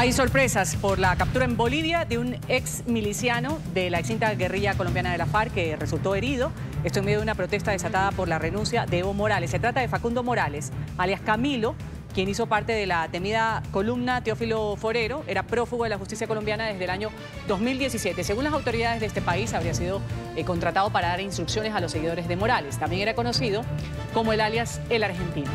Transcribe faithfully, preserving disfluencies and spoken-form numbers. Hay sorpresas por la captura en Bolivia de un ex miliciano de la extinta guerrilla colombiana de la FARC que resultó herido. Esto en medio de una protesta desatada por la renuncia de Evo Morales. Se trata de Facundo Morales, alias Camilo, quien hizo parte de la temida columna Teófilo Forero. Era prófugo de la justicia colombiana desde el año dos mil diecisiete. Según las autoridades de este país, habría sido eh, contratado para dar instrucciones a los seguidores de Morales. También era conocido como el alias El Argentino.